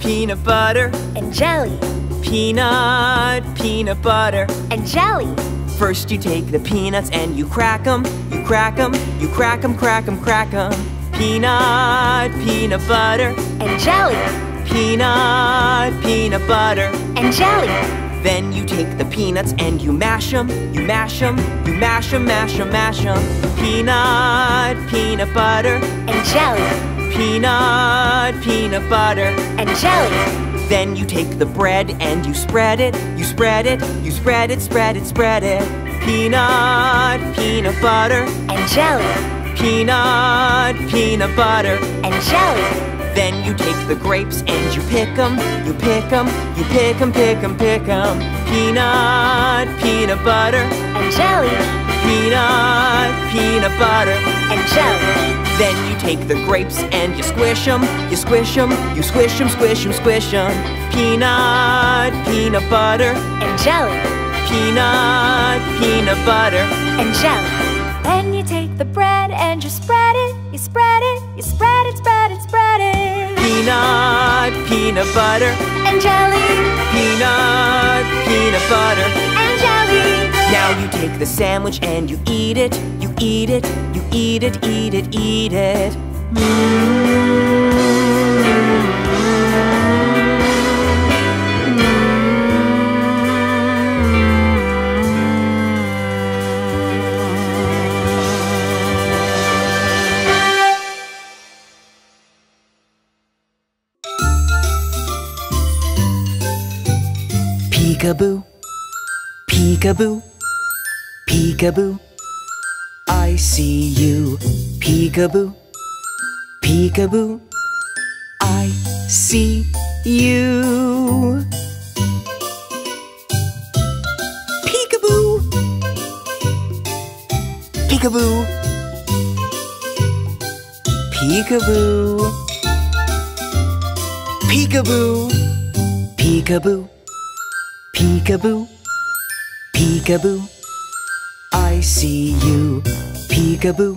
Peanut butter and jelly. Peanut butter and jelly. First you take the peanuts and you crack 'em, you crack 'em, you crack 'em, crack 'em, crack 'em. Peanut butter and jelly. Peanut butter and jelly. Then you take the peanuts and you mash 'em, you mash 'em, you mash 'em, mash 'em, mash 'em. Peanut butter and jelly. Peanut butter, and jelly. Then you take the bread and you spread it, you spread it, you spread it, spread it, spread it. Peanut butter, and jelly. Peanut butter, and jelly. Then you take the grapes and you pick 'em, you pick 'em, you pick 'em, pick 'em, pick 'em. Peanut butter, and jelly. Peanut butter, and jelly. Then you take the grapes and you squish 'em, you squish 'em, you squish 'em, squish 'em, squish 'em. Peanut butter, and jelly. Peanut butter, and jelly. Then you take the bread and you spread it, you spread it, you spread it, spread it, spread it. Peanut butter, and jelly. Peanut butter, and jelly. Now you take the sandwich and you eat it, you eat it, you eat it, eat it, eat it. Peekaboo, peekaboo, peekaboo, I see you. Peekaboo, peekaboo, I see you. Peekaboo, peekaboo, peekaboo, peekaboo, peekaboo, peekaboo, peekaboo. I see you. Peekaboo,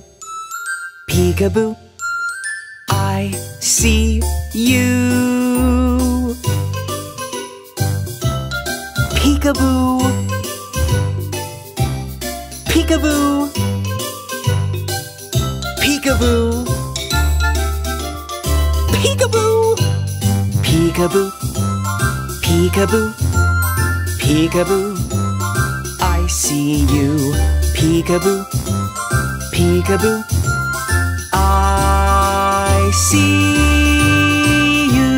peekaboo, I see you. Peekaboo, peekaboo, peekaboo, peekaboo, peekaboo, peekaboo, peekaboo, I see you. Peekaboo, peekaboo, I see you.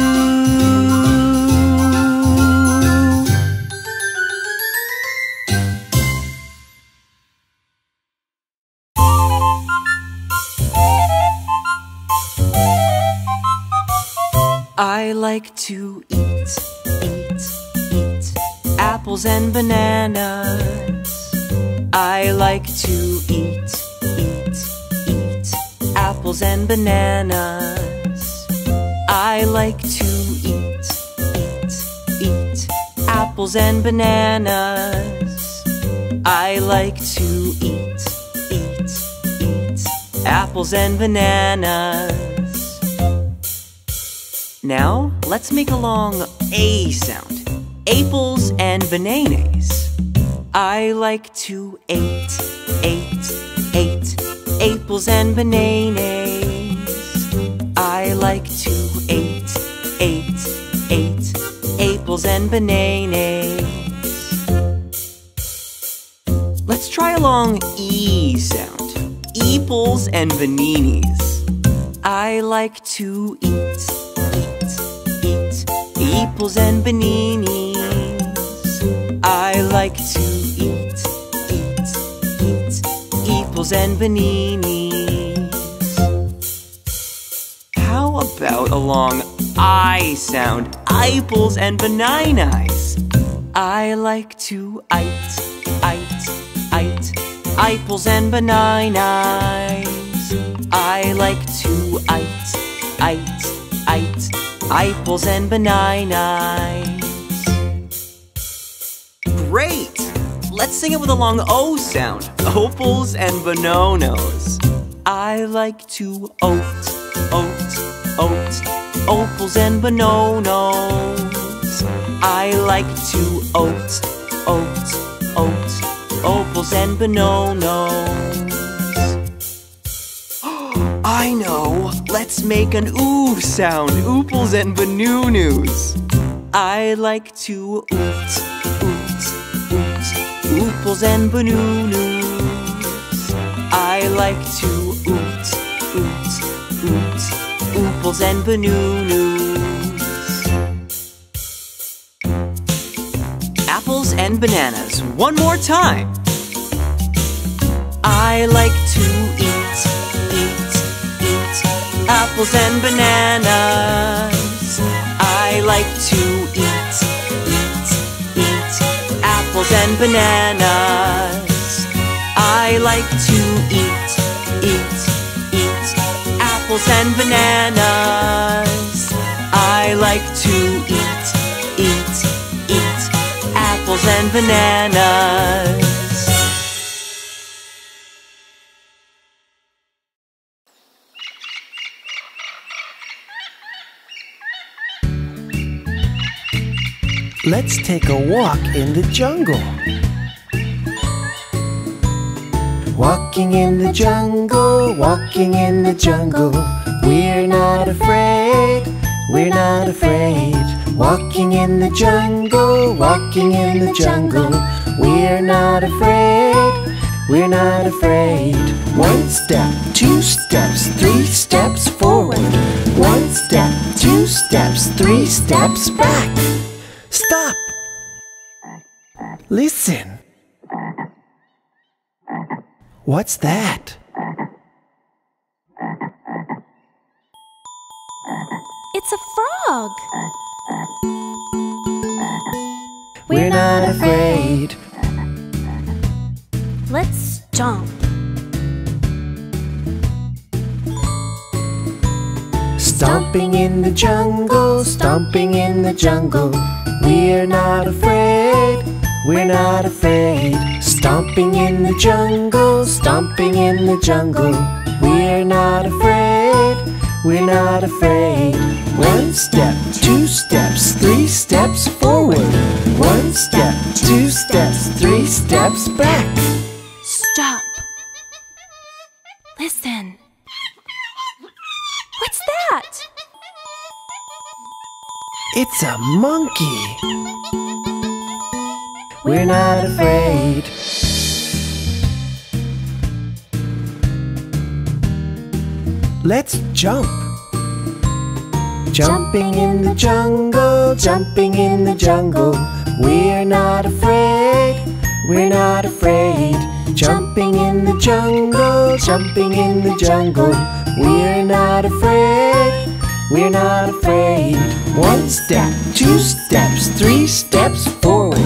I like to eat apples and bananas. I like to eat apples and bananas. I like to eat apples and bananas. I like to eat apples and bananas. Now, let's make a long A sound. Apples and bananas. I like to eat apples and bananas. I like to eat apples and bananas. Let's try a long E sound. Eeples and baninis. I like to eat eeples and baninis. I like to apples and bananas. How about a long I sound? Apples and bananas. I like to eat apples and bananas. I like to eat apples and bananas. Let's sing it with a long O sound. Opals and bononos. I like to oat, oat, oat, opals and bononos. I like to oat, oat, oat, opals and bononos. I know. Let's make an oo sound. Oopals and bonoonoos. I like to oot, oot, oot, oopals and bonoonoos. I like to oot, oot, oot, oopals and bonoonoos. Apples and bananas. One more time. I like to eat, eat, eat apples and bananas. I like to apples and bananas. I like to eat, eat, eat apples and bananas. I like to eat, eat, eat apples and bananas. Let's take a walk in the jungle. Walking in the jungle, walking in the jungle. We're not afraid, we're not afraid. Walking in the jungle, walking in the jungle. We're not afraid, we're not afraid. One step, 2 steps, 3 steps forward. One step, 2 steps, 3 steps back. Stop! Listen! What's that? It's a frog! We're not afraid. Let's jump! Stomping in the jungle, stomping in the jungle. We're not afraid, we're not afraid. Stomping in the jungle, stomping in the jungle. We're not afraid, we're not afraid. 1 step, 2 steps, 3 steps forward. 1 step, 2 steps, 3 steps back. Stop. Listen. What's that? It's a monkey. We're not afraid. Let's jump. Jumping in the jungle, jumping in the jungle. We're not afraid, we're not afraid. Jumping in the jungle, jumping in the jungle. We're not afraid, we're not afraid. 1 step, 2 steps, 3 steps forward.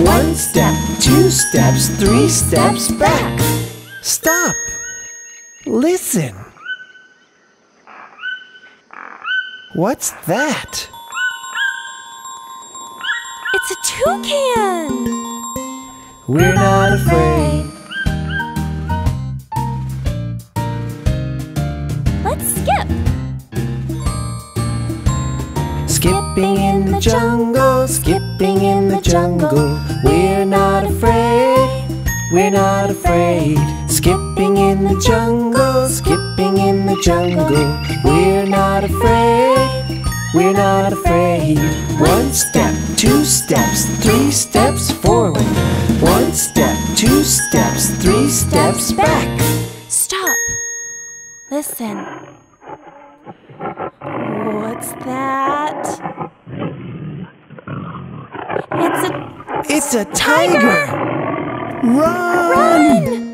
1 step, 2 steps, 3 steps back. Stop! Listen! What's that? It's a toucan! We're not afraid. Let's skip! Skipping in the jungle, skipping in the jungle. We're not afraid, we're not afraid. Skipping in the jungle, skipping in the jungle. We're not afraid, we're not afraid. 1 step, 2 steps, 3 steps forward. 1 step, 2 steps, 3 steps back. Stop. Listen. What's that? It's a tiger! Run! Run!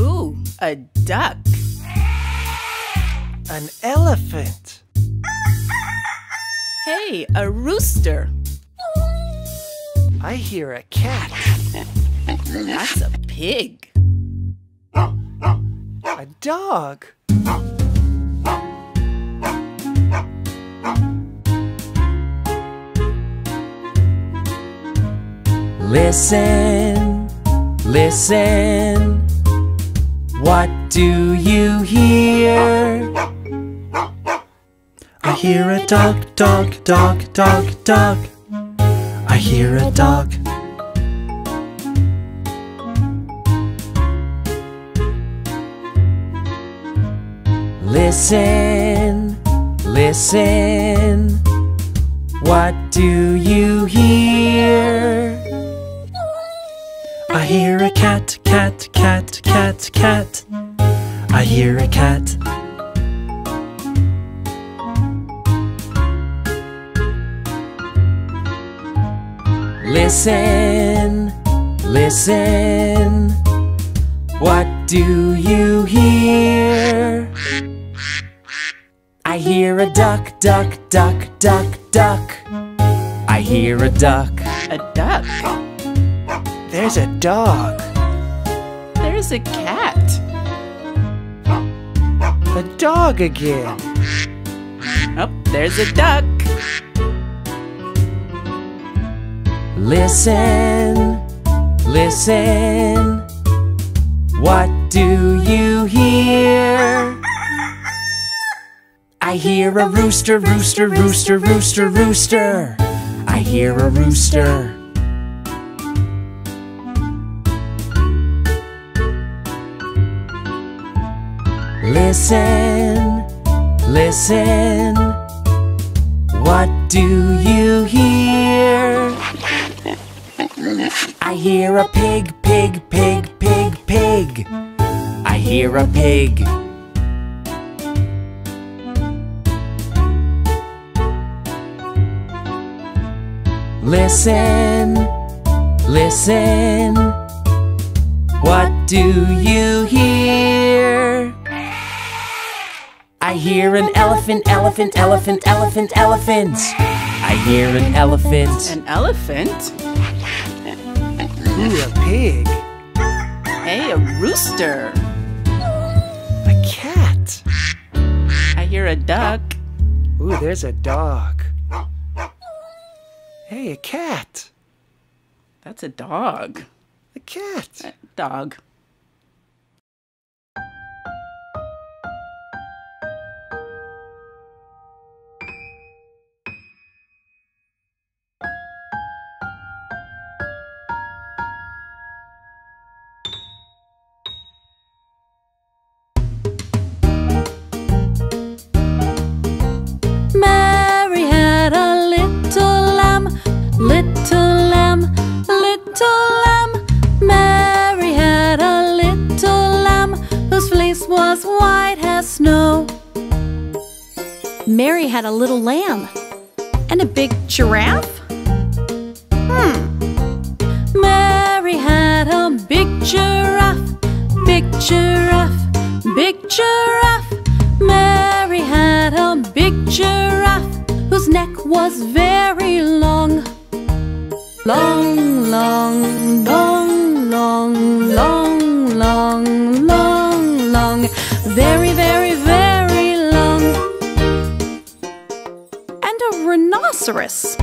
Ooh, a duck! An elephant. Hey, a rooster. I hear a cat. That's a pig. A dog. Listen, listen. What do you hear? I hear a dog, dog, dog, dog, dog. I hear a dog. Listen, listen. What do you hear? I hear a cat, cat, cat, cat, cat. I hear a cat. Listen, listen. What do you hear? I hear a duck, duck, duck, duck, duck. I hear a duck. A duck? There's a dog. There's a cat. A dog again. Oh, there's a duck. Listen, listen. What do you hear? I hear a rooster, rooster, rooster, rooster, rooster. I hear a rooster. Listen, listen. What do you hear? I hear a pig, pig, pig, pig, pig. I hear a pig. Listen, listen. What do you hear? I hear an elephant, elephant, elephant, elephant, elephant. I hear an elephant. An elephant? Ooh, a pig. Hey, a rooster. A cat. I hear a duck. Ooh, there's a dog. Hey, a cat. That's a dog. A cat. A dog. Mary had a little lamb and a big giraffe. Mary had a big giraffe, big giraffe, big giraffe. Mary had a big giraffe whose neck was very long. Long, long, long, long, long, long, long, long. Very, very, very long. And a rhinoceros.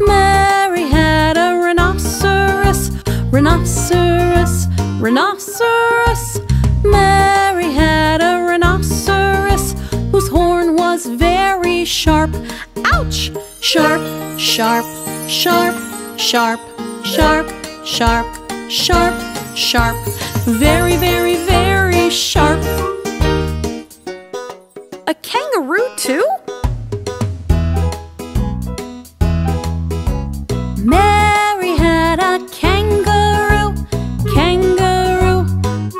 Mary had a rhinoceros, rhinoceros, rhinoceros. Mary had a rhinoceros whose horn was very sharp. Ouch! Sharp, sharp, sharp, sharp, sharp, sharp, sharp, sharp. Very, very, very sharp. A kangaroo too? Mary had a kangaroo, kangaroo,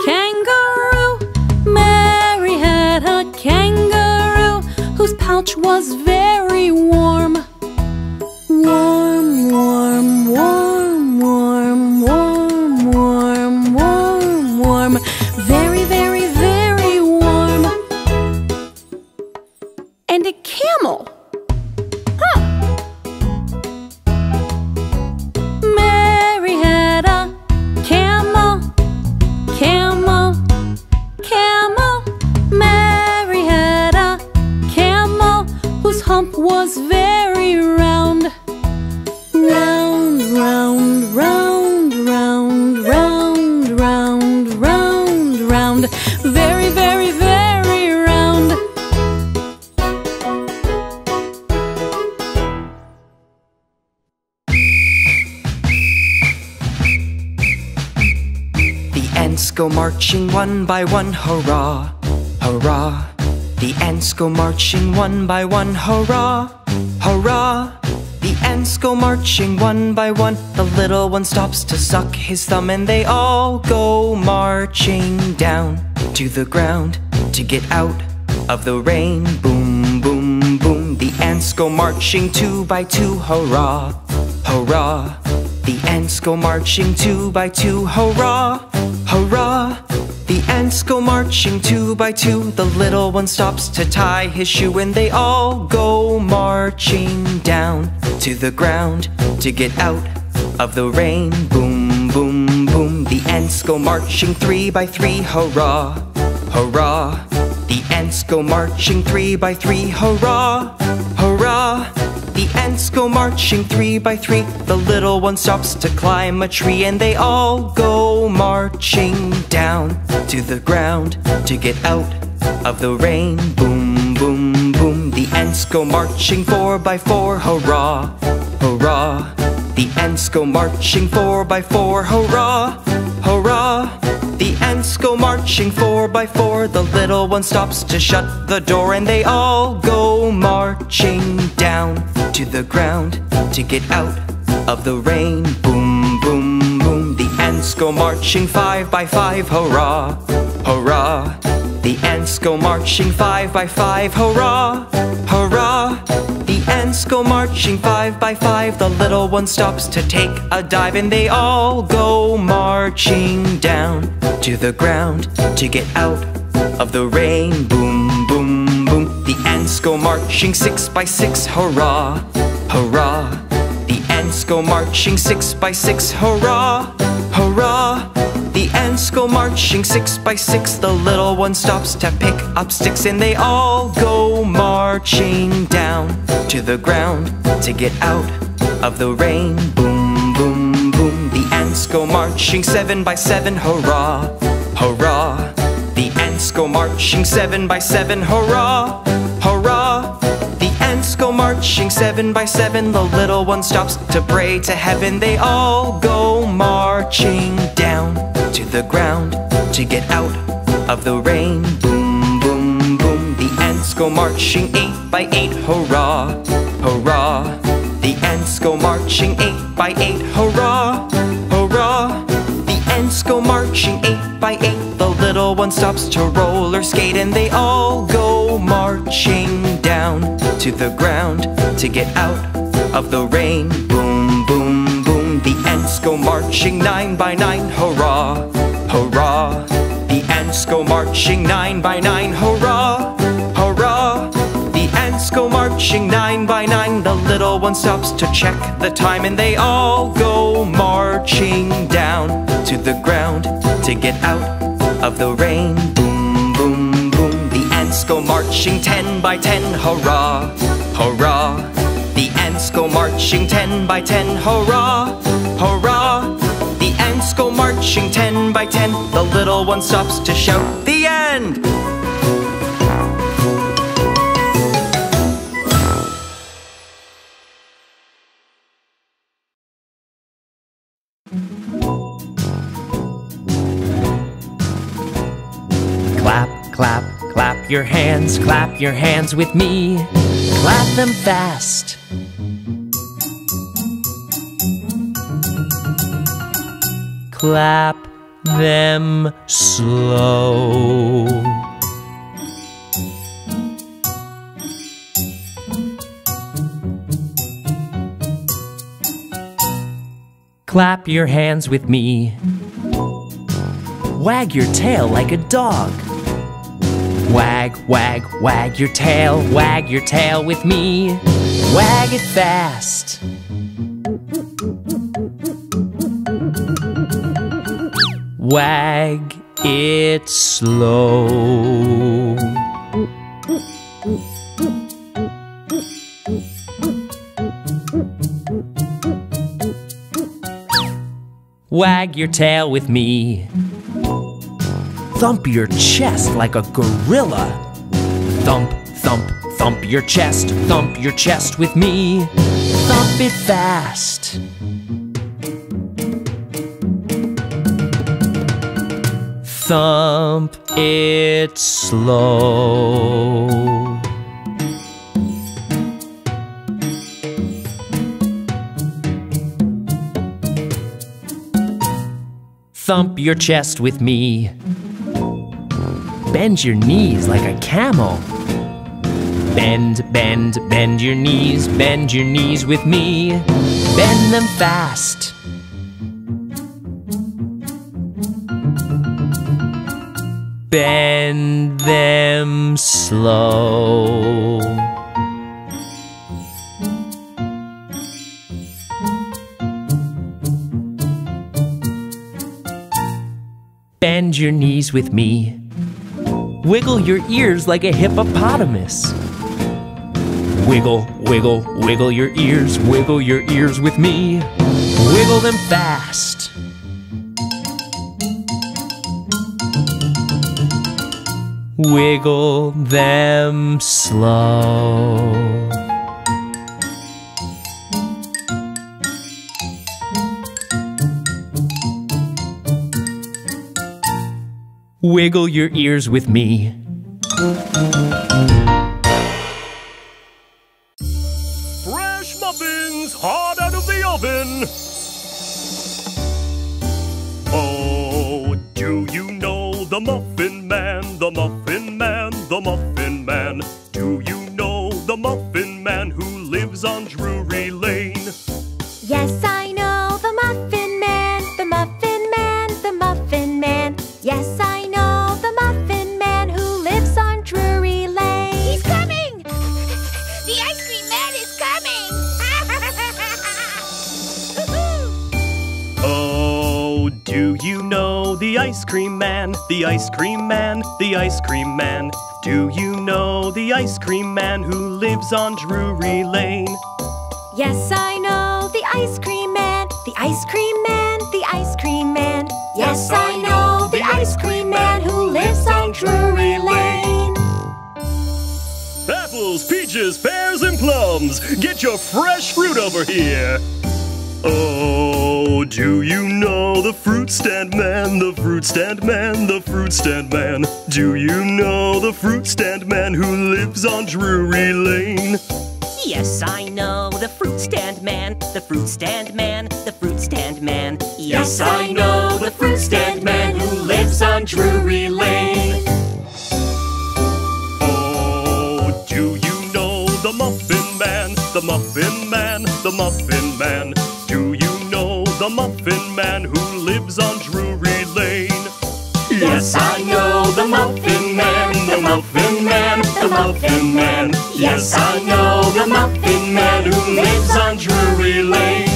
kangaroo. Mary had a kangaroo whose pouch was very warm. Warm, warm, warm, warm, warm. Warm, warm, warm. Very, very, very warm. And a camel. Huh. go marching one by one, hurrah, hurrah. The ants go marching one by one, hurrah, hurrah. The ants go marching one by one. The little one stops to suck his thumb, and they all go marching down to the ground to get out of the rain. Boom, boom, boom. The ants go marching two by two, hurrah, hurrah. The ants go marching two by two, hurrah, hurrah. The ants go marching two by two. The little one stops to tie his shoe, and they all go marching down to the ground to get out of the rain. Boom, boom, boom. The ants go marching three by three, hurrah, hurrah. The ants go marching three by three, hurrah, hurrah. The ants go marching three by three. The little one stops to climb a tree, and they all go marching down to the ground to get out of the rain. Boom, boom, boom. The ants go marching four by four, hurrah, hurrah. The ants go marching four by four, hurrah, hurrah. The ants go marching four by four. The little one stops to shut the door, and they all go marching down to the ground to get out of the rain. Boom, boom, boom. The ants go marching five by five, hurrah, hurrah. The ants go marching five by five, hurrah, hurrah. The ants go marching five by five. The little one stops to take a dive, and they all go marching down to the ground to get out of the rain. Boom, boom, boom. The ants go marching six by six, hurrah, hurrah. The ants go marching six by six, hurrah, hurrah. The ants go marching six by six. The little one stops to pick up sticks, and they all go marching down to the ground to get out of the rain. Boom, boom, boom. The ants go marching seven by seven, hurrah, hurrah. The ants go marching seven by seven, hurrah, hurrah. The ants go marching seven by seven. The little one stops to pray to heaven. They all go marching down to the ground to get out of the rain. Boom, boom, boom. The ants go marching eight by eight, hurrah, hurrah. The ants go marching eight by eight, hurrah, hurrah. The ants go marching eight by eight. The little one stops to roller skate, and they all go marching down to the ground to get out of the rain. Boom, boom, boom. The ants go marching nine by nine, hurrah, hurrah. The ants go marching nine by nine, hurrah, hurrah. The ants go marching nine by nine. The little one stops to check the time, and they all go marching down to the ground to get out of the rain. Boom, boom, boom. The ants go marching 10 by 10, hurrah, hurrah. The ants go marching 10 by 10, hurrah, hurrah. The ants go marching 10 by 10. The little one stops to shout, "The end!" Clap, clap your hands with me. Clap them fast. Clap them slow. Clap your hands with me. Wag your tail like a dog. Wag, wag, wag your tail with me. Wag it fast. Wag it slow. Wag your tail with me. Thump your chest like a gorilla. Thump, thump, thump your chest with me. Thump it fast. thump it slow. Thump your chest with me. Bend your knees like a camel. Bend, bend, bend your knees with me. Bend them fast. Bend them slow. Bend your knees with me. Wiggle your ears like a hippopotamus. Wiggle, wiggle, wiggle your ears with me. Wiggle them fast. Wiggle them slow. Wiggle your ears with me. Fresh muffins, hot out of the oven. Oh, do you know the Muffin Man, the Muffin Man, the Muffin Man? Do you know the Muffin Man who lives on Drury Lane? Yes, I know the Muffin Man, the Muffin Man, the Muffin Man. Yes, I know the Muffin Man who lives on Drury Lane. He's coming! The ice cream man is coming! Oh, do you know the ice cream man? The ice cream man, the ice cream man. Do you know the ice cream man who lives on Drury Lane? Yes, I know the ice cream man, the ice cream man, the ice cream man. Yes, I know the ice cream man who lives on Drury Lane. Apples, peaches, pears, and plums. Get your fresh fruit over here. Oh, do you know the fruit stand man, the fruit stand man, the fruit stand man? Do you know the fruit stand man who lives on Drury Lane? Yes, I know the fruit stand man, the fruit stand man, the fruit stand man. Yes, I know the fruit stand man who lives on Drury Lane. Oh, do you know the Muffin Man, the Muffin Man, the Muffin Man? Do you know the Muffin Man who lives on Drury Lane? Yes, I know the Muffin Man, the Muffin Man, the Muffin Man. Yes, I know the Muffin Man who lives on Drury Lane.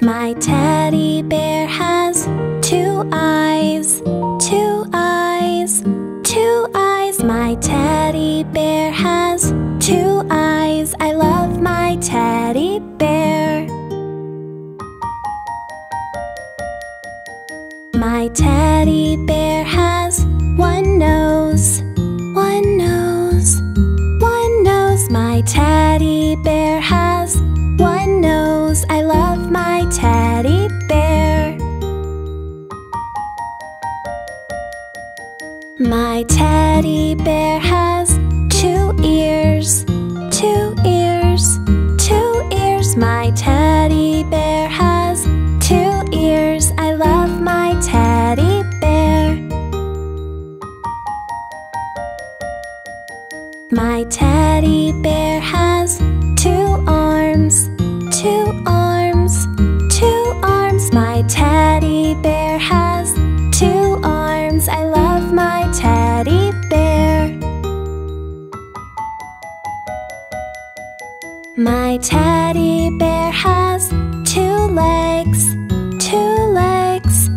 My teddy bear has two eyes, two eyes, two eyes. My teddy bear has two eyes. I love my teddy bear. My teddy bear has one nose, one nose, one nose. My teddy bear has one nose. I love my teddy bear. My teddy bear has two ears, two ears, two ears. My teddy bear has two ears. I love my teddy bear. My teddy bear has two arms, two arms, two arms. My teddy bear has two arms. I love my teddy bear. My teddy bear has two legs, two legs,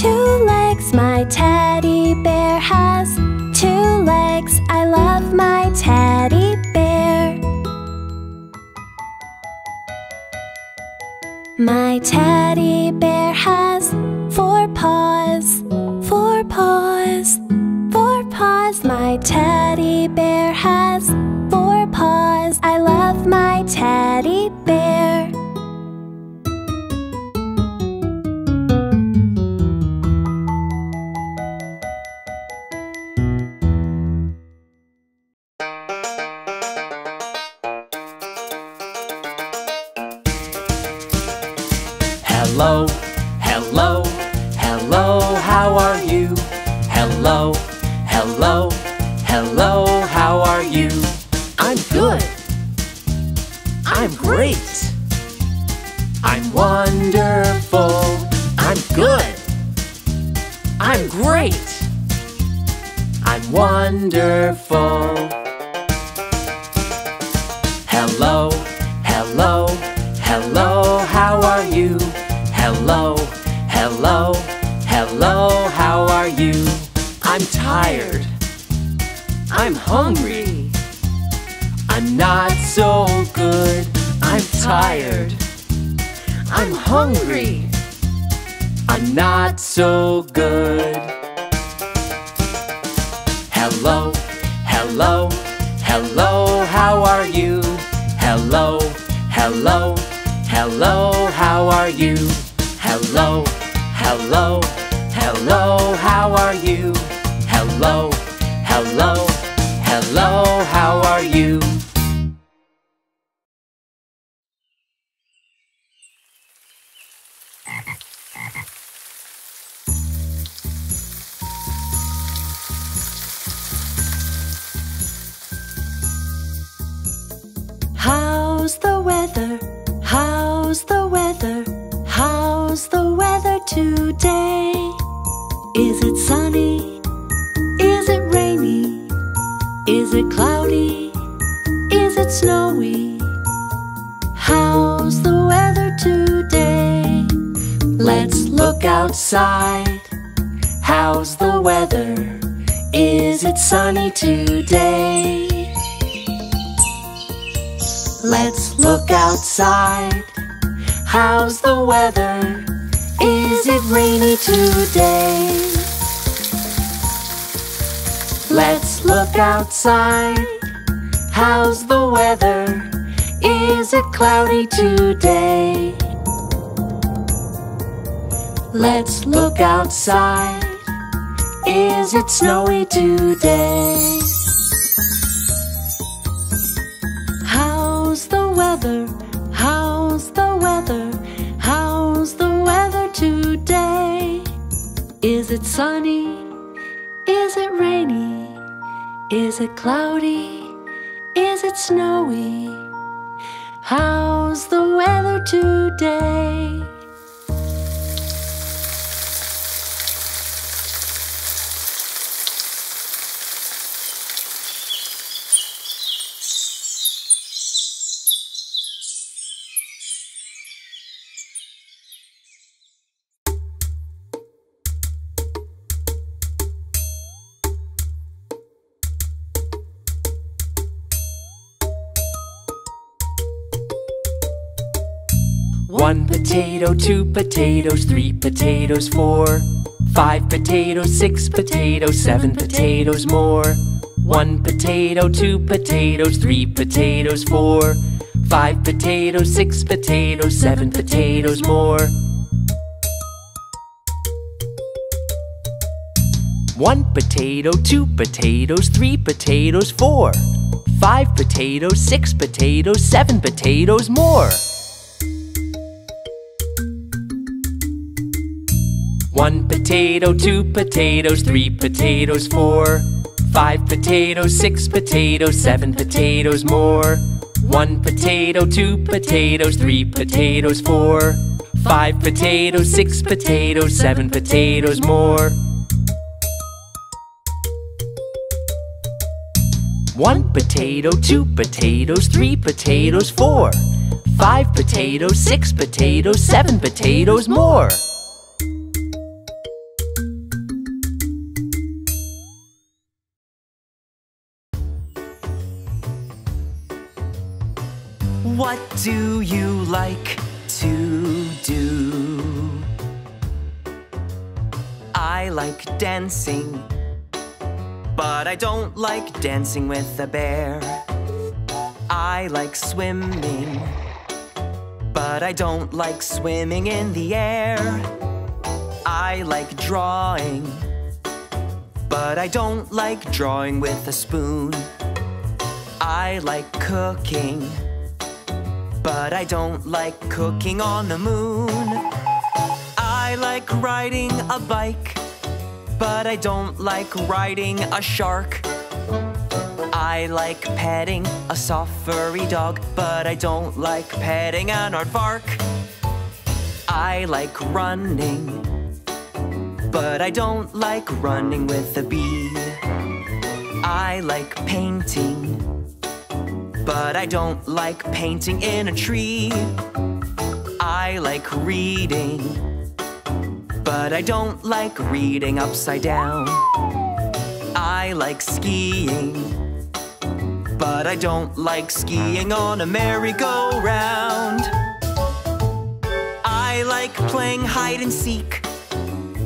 two legs. My teddy bear has two legs. I love my teddy bear. My teddy bear has four paws, four paws, four paws. My teddy bear has four paws. I love my teddy bear. Hello, hello, hello, how are you? Hello, hello, hello, how are you? I'm good. I'm great. I'm wonderful. I'm good. I'm great. I'm wonderful. Hello, hello, hello, how are you? Hello, hello, hello, how are you? I'm tired. I'm hungry. I'm not so good. I'm tired. I'm hungry. I'm not so good. Hello, hello, hello, how are you? Hello, hello, hello, how are you? Hello, hello, hello, how are you? Hello, hello, hello, how are you? How's the weather? How's the weather? How's the weather today? Is it sunny? Is it rainy? Is it cloudy? Is it snowy? How's the weather today? Let's look outside. How's the weather? Is it sunny today? Let's look outside. How's the weather? Is it rainy today? Let's look outside. How's the weather? Is it cloudy today? Let's look outside. Is it snowy today? How's the weather? How's the weather? How's the weather today? Is it sunny? Is it rainy? Is it cloudy? Is it snowy? How's the weather today? One potato, two potatoes, three potatoes, four, five potatoes, six potatoes, seven potatoes more. One potato, two potatoes, three potatoes, four, five potatoes, six potatoes, seven potatoes more. One potato, two potatoes, three potatoes, four, five potatoes, six potatoes, seven potatoes more. One potato, two potatoes, three potatoes, four, five potatoes, six potatoes, seven potatoes more. One potato, two potatoes, three potatoes, four, five potatoes, six potatoes, seven potatoes more. One potato, two potatoes, three potatoes, four, five potatoes, six potatoes, seven potatoes more. What do you like to do. I like dancing, but I don't like dancing with a bear. I like swimming, but I don't like swimming in the air. I like drawing, but I don't like drawing with a spoon. I like cooking, but I don't like cooking on the moon. I like riding a bike, but I don't like riding a shark. I like petting a soft furry dog, but I don't like petting an aardvark. I like running, but I don't like running with a bee. I like painting, but I don't like painting in a tree. I like reading, but I don't like reading upside down. I like skiing, but I don't like skiing on a merry-go-round. I like playing hide and seek,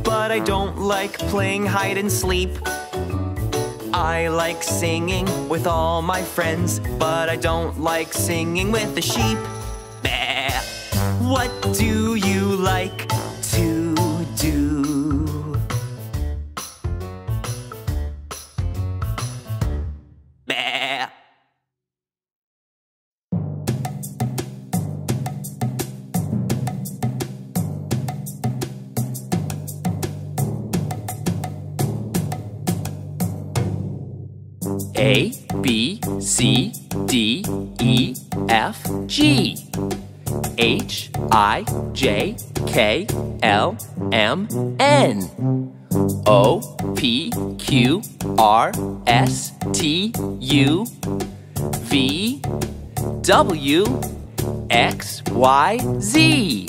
but I don't like playing hide and sleep. I like singing with all my friends, but I don't like singing with the sheep. Bah. What do you like to do? Bah. A, B, C, D, E, F, G, H, I, J, K, L, M, N, O, P, Q, R, S, T, U, V, W, X, Y, Z.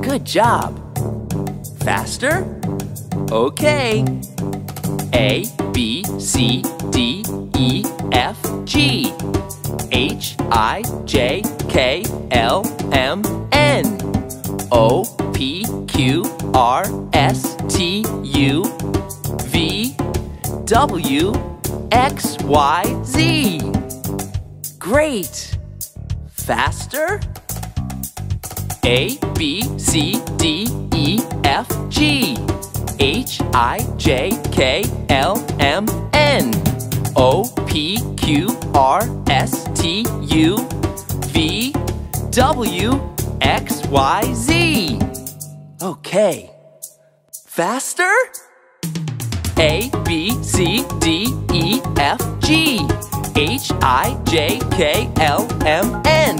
Good job. Faster? Okay. A, B, C, D, E, F, G, H, I, J, K, L, M, N, O, P, Q, R, S, T, U, V, W, X, Y, Z. Great! Faster? A, B, C, D, E, F, G, H, I, J, K, L, M, N, O, P, Q, R, S, T, U, V, W, X, Y, Z. Okay. Faster? A, B, C, D, E, F, G, H, I, J, K, L, M, N,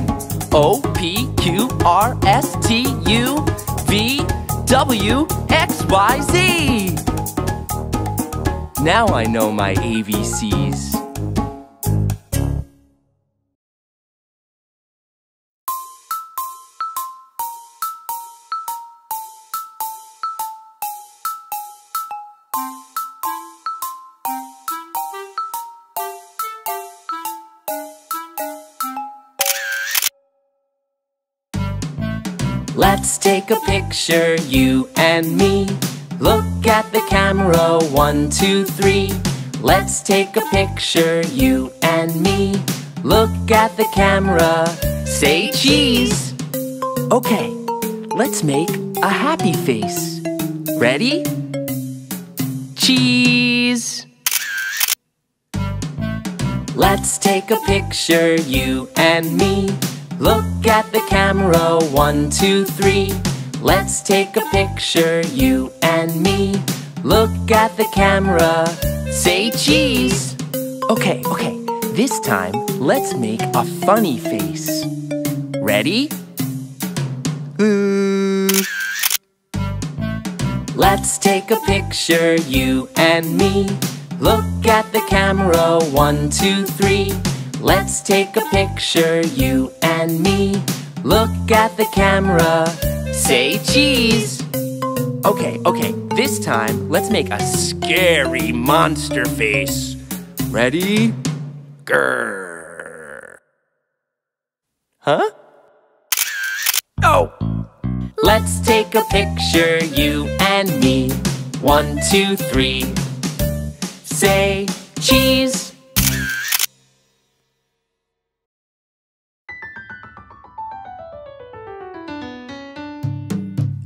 O, P, Q, R, S, T, U, V, W, X, Y, Z. Now I know my ABCs. Let's take a picture, you and me. Look at the camera, 1, 2, 3. Let's take a picture, you and me. Look at the camera, say cheese. Okay, let's make a happy face. Ready? Cheese. Let's take a picture, you and me. Look at the camera, 1, 2, 3. Let's take a picture, you and me. Look at the camera, say cheese. Okay, this time let's make a funny face. Ready? Let's take a picture, you and me. Look at the camera, 1, 2, 3. Let's take a picture, you and me. Look at the camera, say cheese. Okay, this time let's make a scary monster face. Ready? Grrr. Huh? Oh! Let's take a picture, you and me. 1, 2, 3. Say cheese.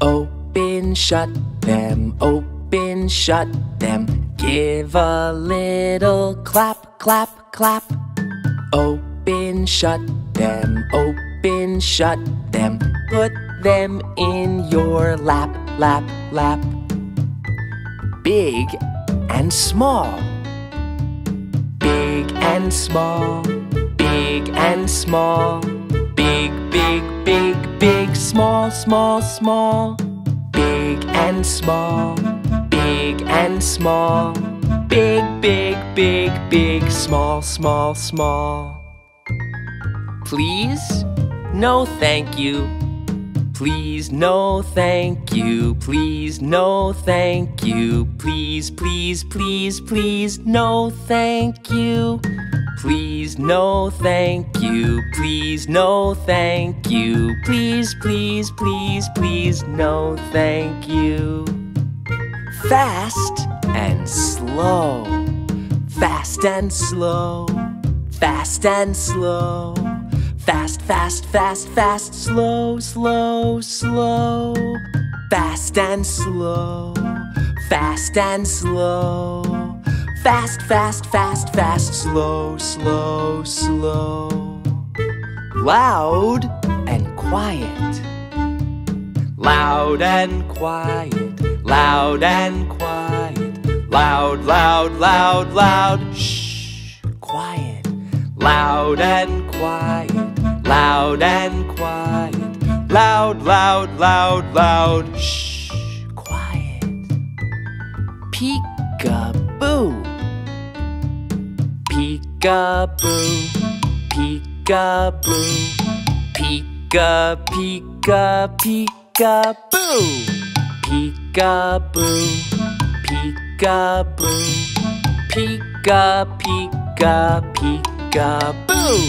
Open, shut them, open, shut them. Give a little clap, clap, clap. Open, shut them, open, shut them. Put them in your lap, lap, lap. Big and small, big and small, big and small. Big, big, big, big, small, small, small. Big and small, big and small. Big, big, big, big, small, small, small. Please? No, thank you. Please, no, thank you. Please, no, thank you. Please, please, please, please, no, thank you. Please, no, thank you. Please, no, thank you. Please, please, please, please, no, thank you. Fast and slow. Fast and slow. Fast and slow. Fast, fast, fast, fast. Slow, slow, slow. Fast and slow. Fast and slow. Fast, fast, fast, fast, slow, slow, slow. Loud and quiet. Loud and quiet. Loud and quiet. Loud, loud, loud, loud. Shh, quiet. Loud and quiet. Loud and quiet. Loud, loud, loud, loud. Shh, quiet. Peek-a-boo. Peek-a-boo, peek-a-boo, peek-a-peek-a, peek-a-boo. Peek-a-boo, peek-a-boo, peek-a-peek-a, peek-a-boo.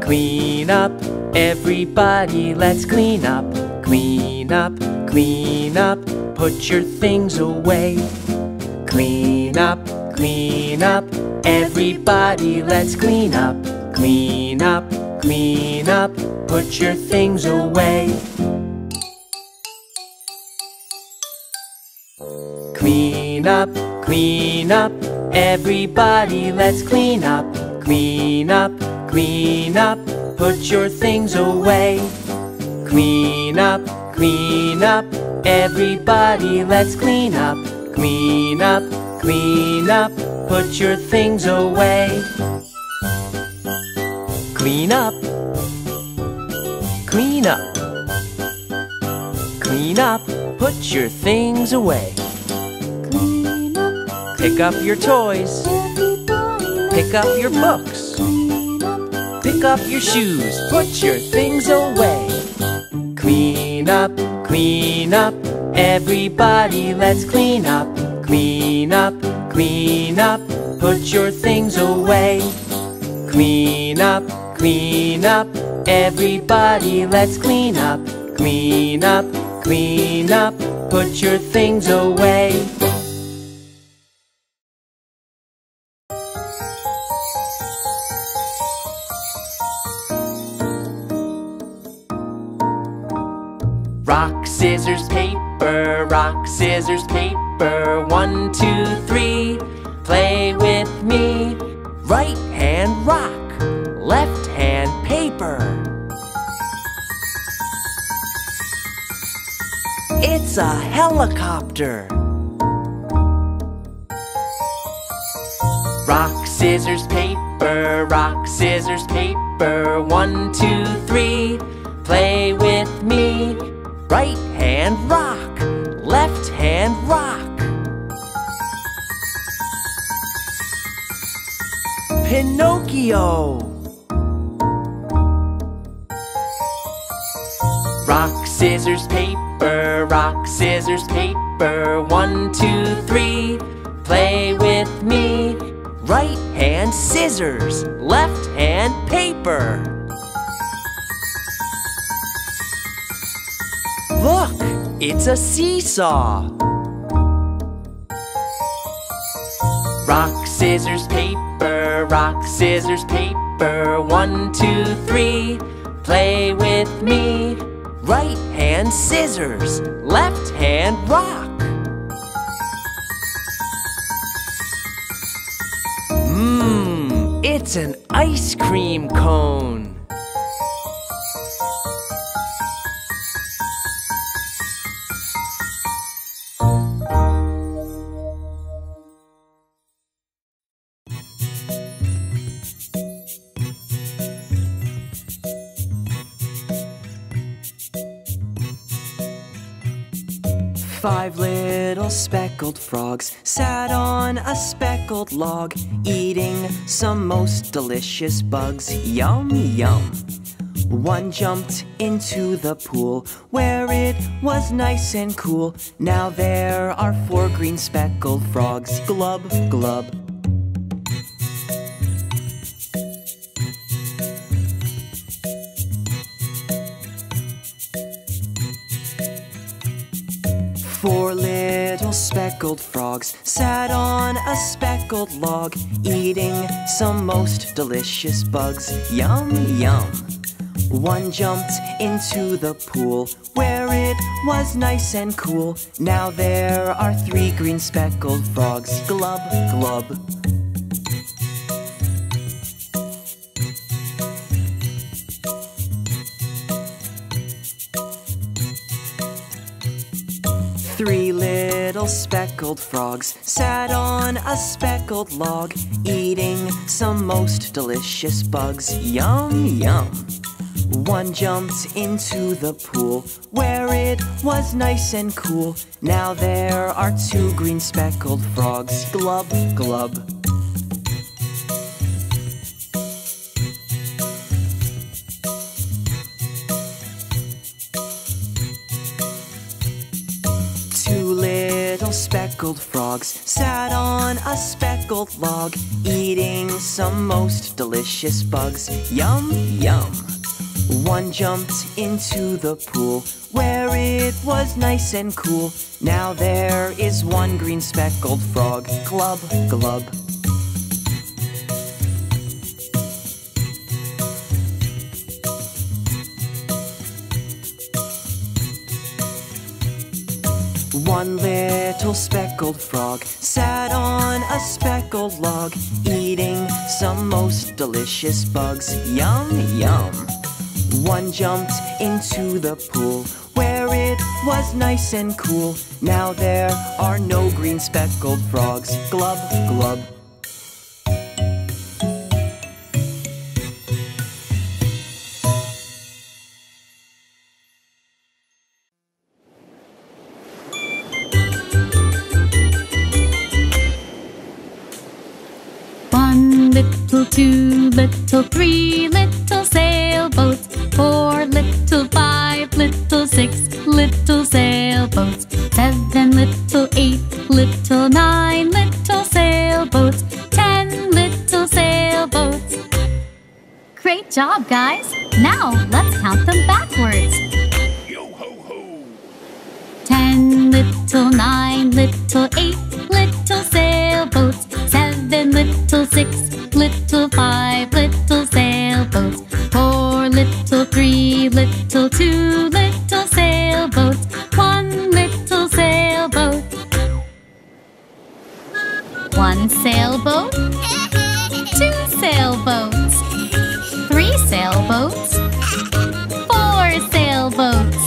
Clean up, everybody, let's clean up. Clean up, clean up, put your things away. Clean up, everybody, let's clean up. Clean up, clean up, put your things away. Clean up, everybody, let's clean up. Clean up, clean up, put your things away. Clean up, everybody, let's clean up. Clean up, clean up, put your things away. Clean up, clean up. Clean up, put your things away. Clean up, pick up your toys. Pick up your books. Pick up your shoes. Put your things away. Clean up, everybody, let's clean up. Clean up, clean up, put your things away. Clean up, everybody, let's clean up. Clean up, put your things away. Rock, scissors, paper, rock, scissors, paper. 1, 2, 3, play with me. Right hand rock, left hand paper. It's a helicopter. Rock, scissors, paper, rock, scissors, paper. 1, 2, 3, play with me. Right hand rock, left hand rock. Pinocchio. Scissors, paper, rock, scissors, paper. 1, 2, 3, play with me. Right hand scissors, left hand paper. Look, it's a seesaw. Rock, scissors, paper, rock, scissors, paper. 1, 2, 3, play with me. Right hand scissors, left hand rock. It's an ice cream cone. Five little speckled frogs sat on a speckled log, eating some most delicious bugs. Yum, yum. One jumped into the pool where it was nice and cool. Now there are 4 green speckled frogs. Glub, glub. Speckled frogs sat on a speckled log, eating some most delicious bugs. Yum, yum. One jumped into the pool where it was nice and cool. Now there are 3 green speckled frogs. Glub, glub. Speckled frogs sat on a speckled log, eating some most delicious bugs. Yum, yum. One jumped into the pool where it was nice and cool. Now there are 2 green speckled frogs. Glub, glub. Speckled frogs sat on a speckled log, eating some most delicious bugs. Yum, yum. One jumped into the pool where it was nice and cool. Now there is 1 green speckled frog. Glub, glub. One little speckled frog sat on a speckled log, eating some most delicious bugs. Yum, yum. One jumped into the pool where it was nice and cool. Now there are no green speckled frogs. Glub, glub. Two little, 3 little sailboats, 4 little, 5 little, 6 little sailboats, 7 little, 8 little, 9 little sailboats, 10 little sailboats. Great job, guys! Now let's count them backwards. Yo ho ho! 10 little, 9 little, 8 little sailboats, 7 little, 6 little, 5 little sailboats, 4 little, 3 little, 2 little sailboats, 1 little sailboat. 1 sailboat, 2 sailboats, 3 sailboats, 4 sailboats,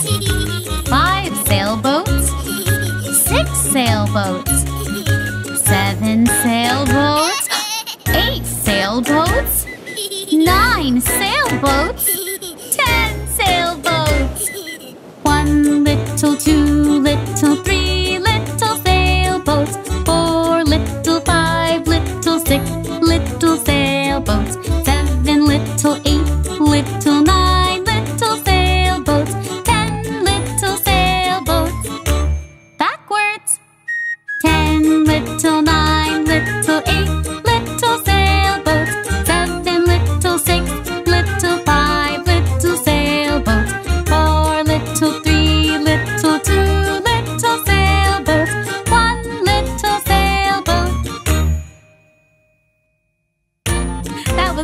5 sailboats, 6 sailboats, 7 sailboats, 9 sailboats, 10 sailboats. 1 little, 2 little, 3 little sailboats, 4 little, 5 little, 6 little sailboats, 7 little, 8 little, 9 little sailboats, 10 little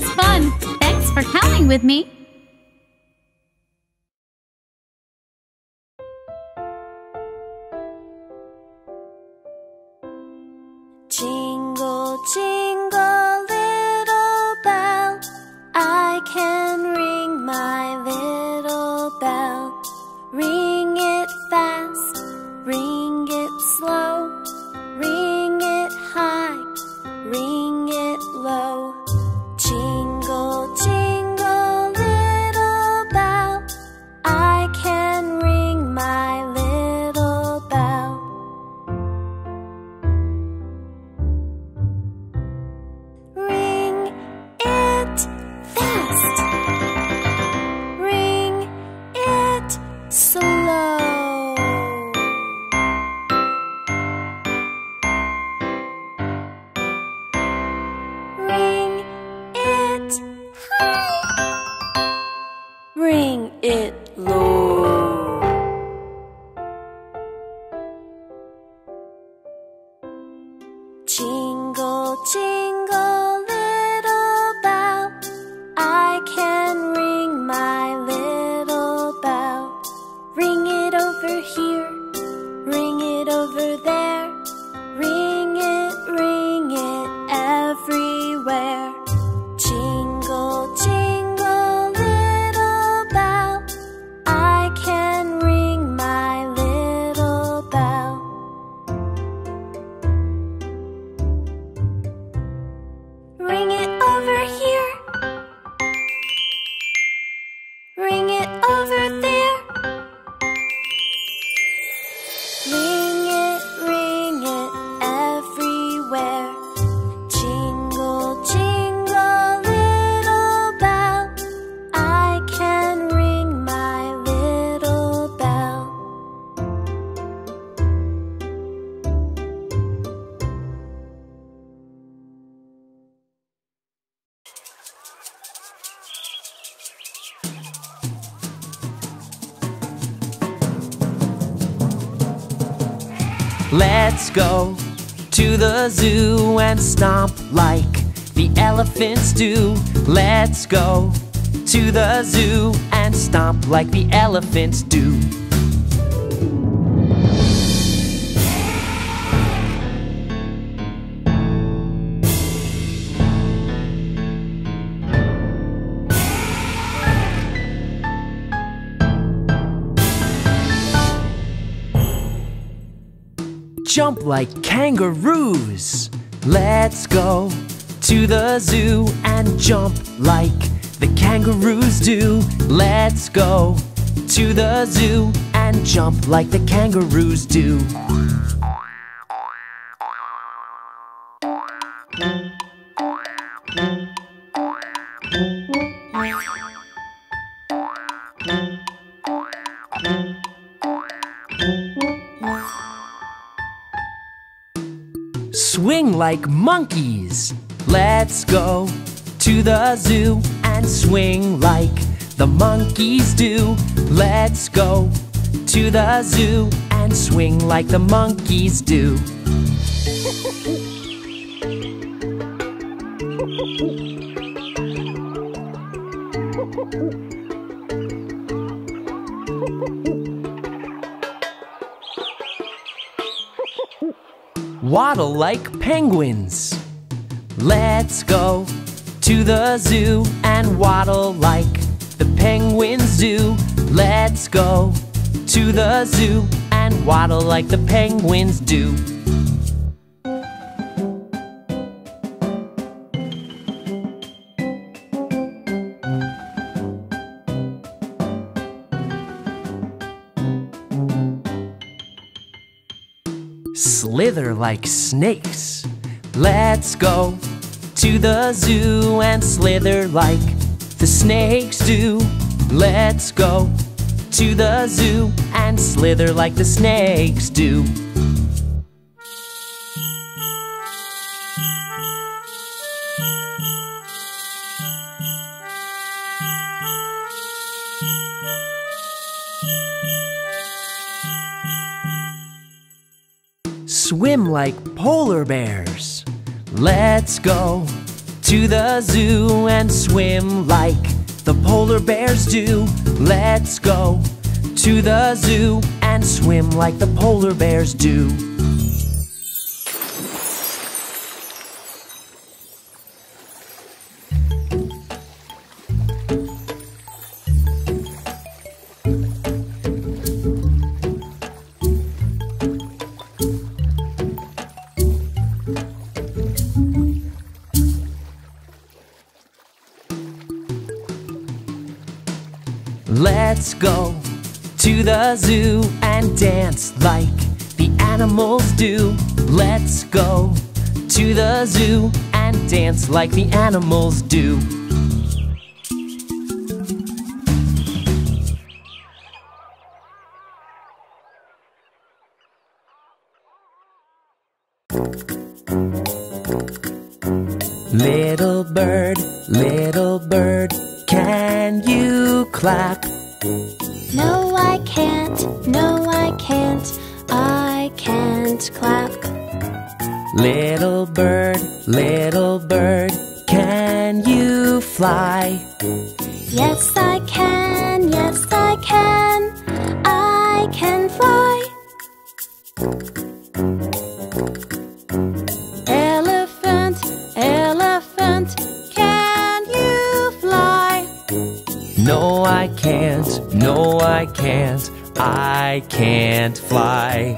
was fun. Thanks for counting with me. Jingle, jingle, little bell, I can ring my little bell. Ring it fast, ring it slow, ring it high, ring it low. Jingle, jingle, little bell, I can ring my little bell. Ring it fast, ring it slow. Ring it low. Jingle, jingle, little bell, I can ring my little bell. Ring it over here, ring it over there, ring it everywhere. Jingle, jingle. Let's go to the zoo and stomp like the elephants do. Let's go to the zoo and stomp like the elephants do. Jump like kangaroos. Let's go to the zoo and jump like the kangaroos do. Let's go to the zoo and jump like the kangaroos do. Swing like monkeys. Let's go to the zoo and swing like the monkeys do. Let's go to the zoo and swing like the monkeys do. Waddle like penguins. Let's go to the zoo and waddle like the penguins do. Let's go to the zoo and waddle like the penguins do. Slither like snakes. Let's go to the zoo and slither like the snakes do. Let's go to the zoo and slither like the snakes do. Swim like polar bears. Let's go to the zoo and swim like the polar bears do. Let's go to the zoo and swim like the polar bears do. Let's go to the zoo and dance like the animals do. Let's go to the zoo and dance like the animals do. Little bird, can you clap? No, I can't, no, I can't clap. Little bird, can you fly? Yes, I can, yes, I can fly. Elephant, can you fly? No, I can't. No, I can't fly.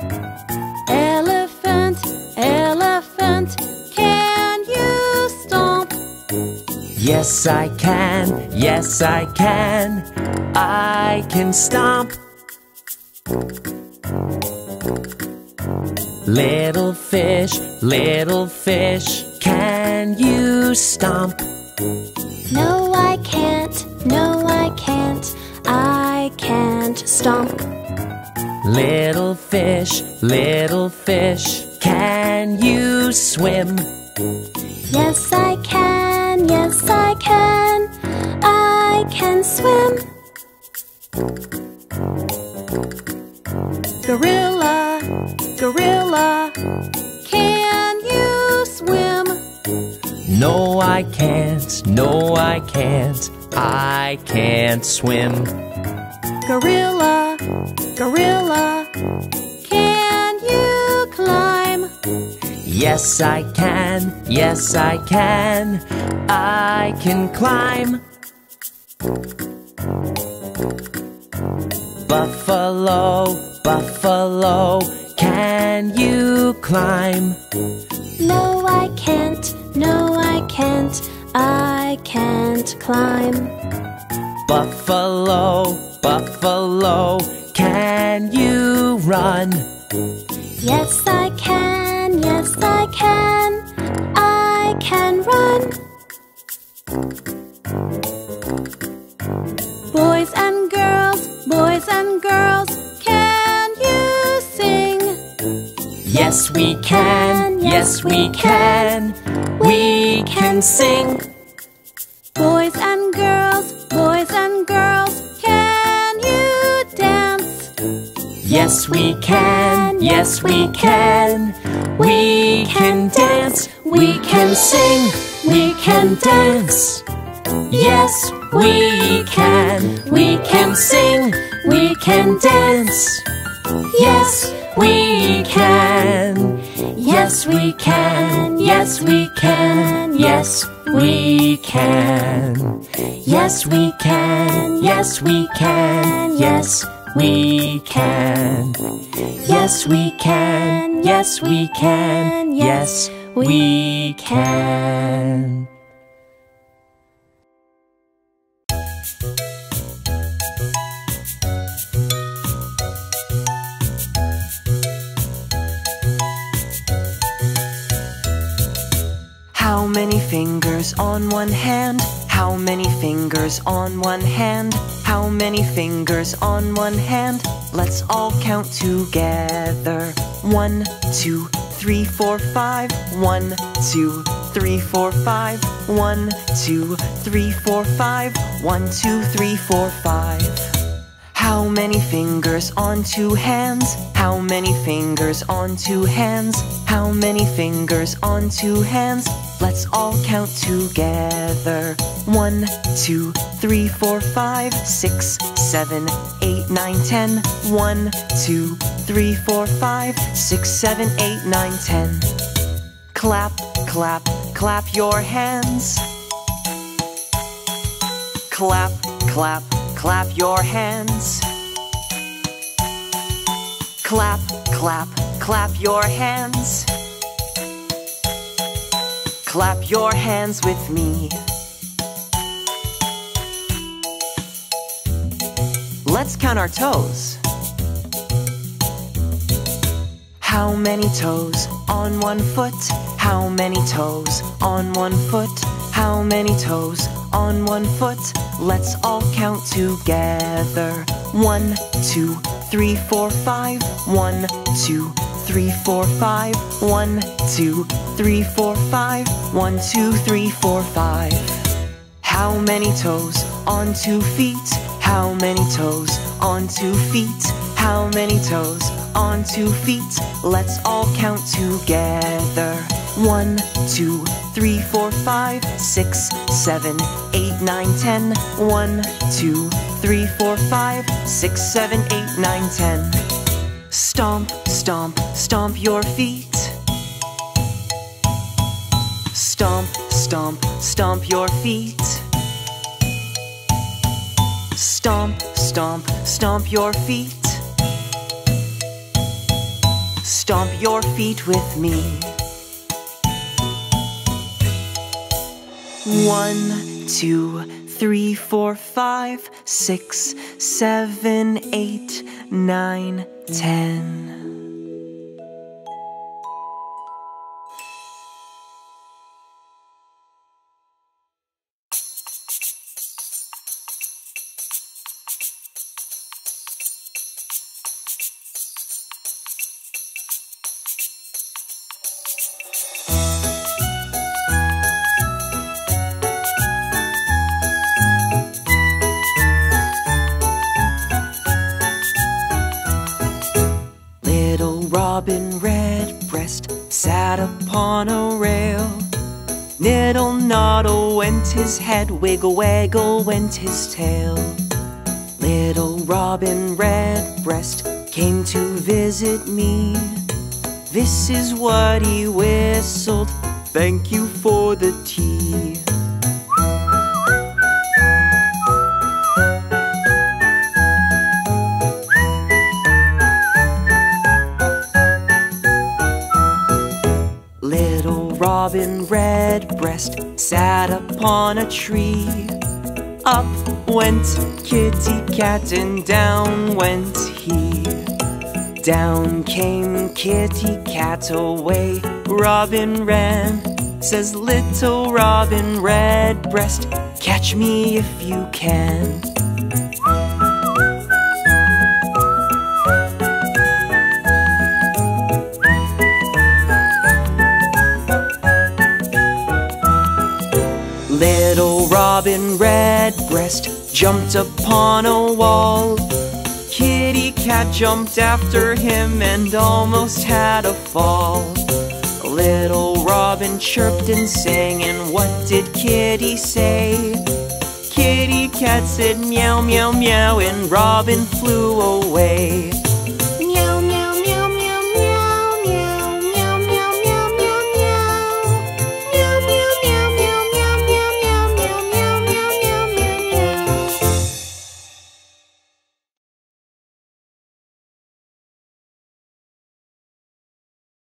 Elephant, can you stomp? Yes, I can, I can stomp. Little fish, can you stomp? No, I can't, I can't stomp. Little fish, can you swim? Yes, I can, I can swim. Gorilla, can you swim? No, I can't, I can't swim. Gorilla, can you climb? Yes, I can, I can climb. Buffalo, can you climb? No, I can't, I can't climb. Buffalo, can you run? Yes, I can, I can run. Boys and girls, can you sing? Yes, we can, we can sing. Boys and girls, can you dance? Yes, we can, we can dance, we can sing, we can dance. Yes, we can sing, we can dance. Yes, we can. Yes, we can. How many fingers on one hand? How many fingers on one hand? How many fingers on one hand? Let's all count together. 1, 2, 3, 4, 5. 1, 2, 3, 4, 5. 1, 2, 3, 4, 5. 1, 2, 3, 4, 5. How many fingers on two hands? How many fingers on two hands? How many fingers on two hands? Let's all count together. 1, 2, 3, 4, 5, 6, 7, 8, 9, 10. 1, 2, 3, 4, 5, 6, 7, 8, 9, 10. Clap, clap, clap your hands. Clap, clap, clap your hands. Clap, clap, clap your hands. Clap your hands with me. Let's count our toes. How many toes on one foot? How many toes on one foot? How many toes on one foot? Let's all count together. 1, 2, 3, 4, 5. 1, 2, 3, 4, 5. 1, 2, 3, 4, 5. 1, 2, 3, 4, 5. How many toes on 2 feet? How many toes on 2 feet? How many toes on 2 feet? Let's all count together. 1, 2, 3, 4, 5, 6, 7, 8, 9, 10. 1, 2, 3, 4, 5, 6, 7, 8, 9, 10. Stomp, stomp, stomp your feet. Stomp, stomp, stomp your feet. Stomp, stomp, stomp your feet. Stomp your feet with me. 1, 2, 3, 4, 5, 6, 7, 8, 9, 10. Robin Redbreast sat upon a rail. Niddle noddle went his head, wiggle waggle went his tail. Little Robin Redbreast came to visit me. This is what he whistled: "Thank you for the tea." Robin Redbreast sat upon a tree. Up went Kitty Cat and down went he. Down came Kitty Cat, away Robin ran. Says little Robin Redbreast, "Catch me if you can." Little Robin Redbreast jumped upon a wall. Kitty Cat jumped after him and almost had a fall. Little Robin chirped and sang, and what did Kitty say? Kitty Cat said meow meow meow, and Robin flew away.